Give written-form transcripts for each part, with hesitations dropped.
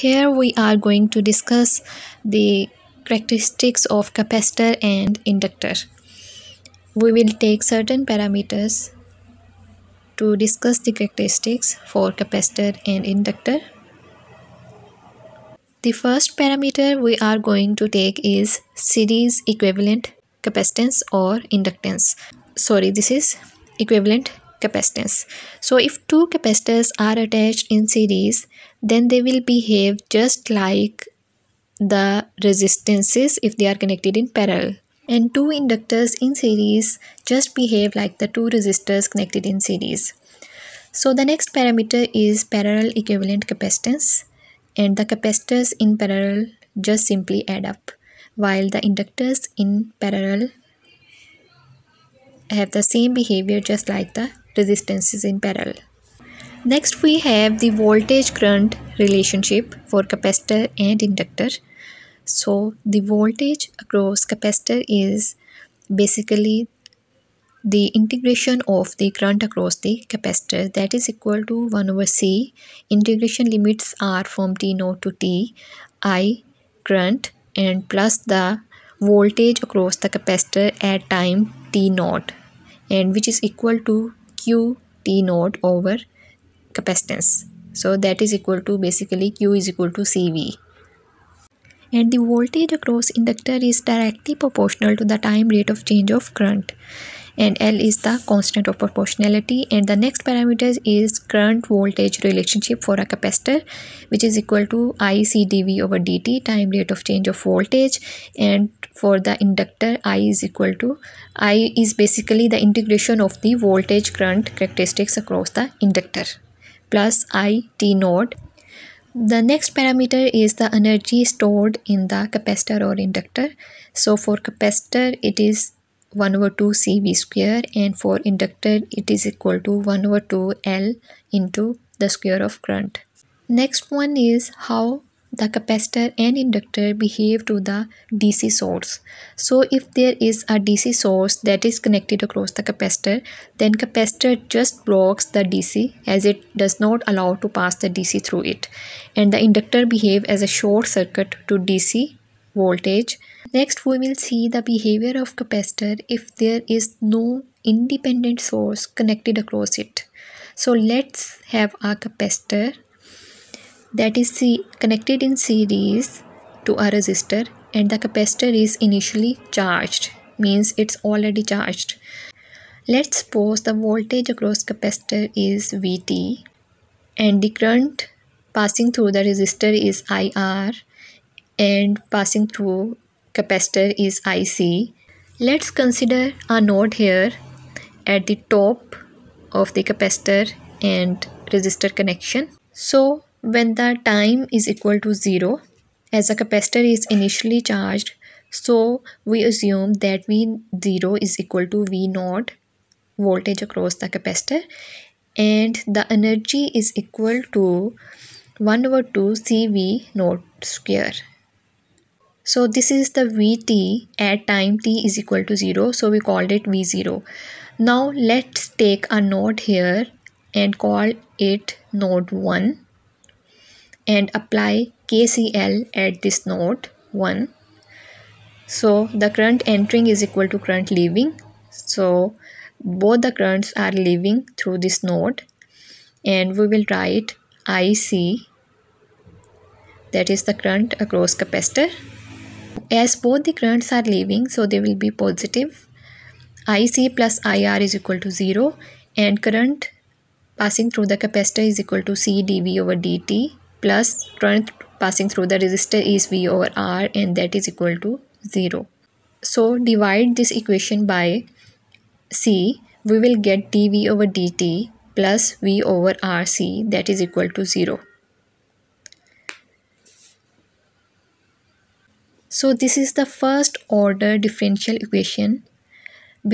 Here we are going to discuss the characteristics of capacitor and inductor. We will take certain parameters to discuss the characteristics for capacitor and inductor. The first parameter we are going to take is series equivalent capacitance or inductance. This is equivalent capacitance. So if two capacitors are attached in series, then they will behave just like the resistances if they are connected in parallel. And two inductors in series just behave like the two resistors connected in series. So the next parameter is parallel equivalent capacitance, and the capacitors in parallel just simply add up, while the inductors in parallel have the same behavior just like the resistances in parallel. Next we have the voltage current relationship for capacitor and inductor. So the voltage across capacitor is basically the integration of the current across the capacitor, that is equal to 1/c. Integration limits are from t0 to ti current and plus the voltage across the capacitor at time t0, and which is equal to q t0 over capacitance. So that is equal to basically q is equal to cv. And the voltage across inductor is directly proportional to the time rate of change of current, and L is the constant of proportionality. And the next parameter is current voltage relationship for a capacitor, which is equal to ICdv over dt, time rate of change of voltage. And for the inductor, I is basically the integration of the voltage current characteristics across the inductor plus I t0. The next parameter is the energy stored in the capacitor or inductor. So for capacitor it is 1/2 cv square, and for inductor it is equal to 1/2 L into the square of current. Next one is how the capacitor and inductor behave to the DC source. So if there is a DC source that is connected across the capacitor, then capacitor just blocks the DC as it does not allow to pass the DC through it, and the inductor behave as a short circuit to DC voltage. Next we will see the behavior of capacitor if there is no independent source connected across it. So let's have a capacitor that is connected in series to a resistor, and the capacitor is initially charged, means it's already charged. Let's suppose the voltage across capacitor is Vt and the current passing through the resistor is IR and passing through capacitor is IC. Let's consider a node here at the top of the capacitor and resistor connection. So when the time is equal to 0, as a capacitor is initially charged, so we assume that V0 is equal to V0, voltage across the capacitor, and the energy is equal to 1/2 cv0 square. So this is the Vt at time t is equal to 0, so we called it V0. Now let's take a node here and call it node 1. And apply KCL at this node 1. So the current entering is equal to current leaving. So both the currents are leaving through this node, and we will write IC, that is the current across capacitor. As both the currents are leaving, so they will be positive. IC plus IR is equal to 0, and current passing through the capacitor is equal to CdV over dt. Plus current passing through the resistor is V over R, and that is equal to 0. So divide this equation by C, we will get dV over dt plus V over RC, that is equal to 0. So this is the first order differential equation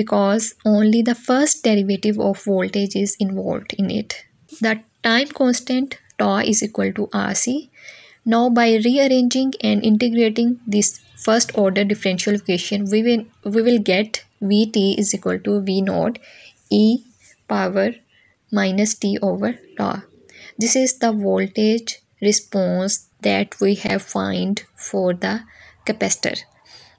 because only the first derivative of voltage is involved in it. The time constant tau is equal to RC. Now by rearranging and integrating this first order differential equation, we will get Vt is equal to V0 e power minus t over tau. This is the voltage response that we have found for the capacitor.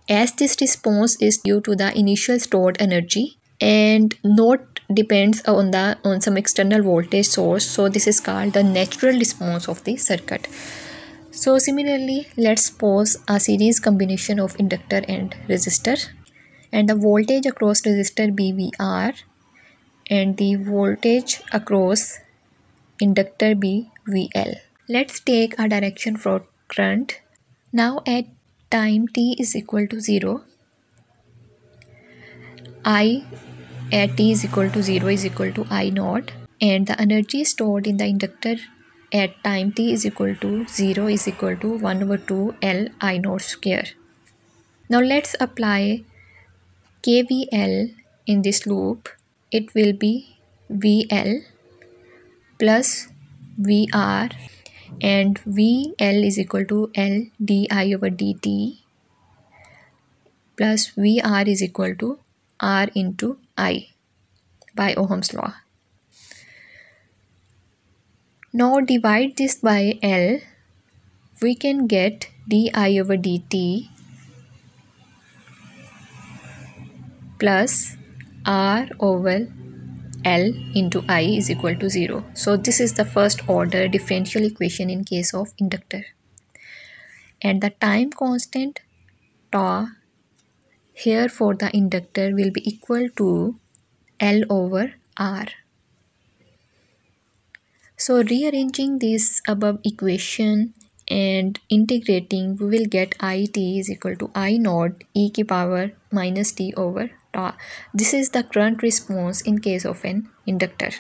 As this response is due to the initial stored energy and not depends on some external voltage source, so this is called the natural response of the circuit. So similarly, let's suppose a series combination of inductor and resistor, and the voltage across resistor BVR and the voltage across inductor BVL. Let's take a direction for current. Now at time t is equal to 0, I at t is equal to 0 is equal to I naught, and the energy stored in the inductor at time t is equal to 0 is equal to 1/2 L I naught square. Now let's apply KVL in this loop. It will be VL plus VR, and VL is equal to L DI over DT plus VR is equal to R into I by Ohm's law. Now divide this by L, we can get DI over DT plus R over L into I is equal to 0. So this is the first order differential equation in case of inductor. And the time constant tau here for the inductor will be equal to L over R. So rearranging this above equation and integrating, we will get IT is equal to I naught e⁻⁻t over tau. This is the current response in case of an inductor.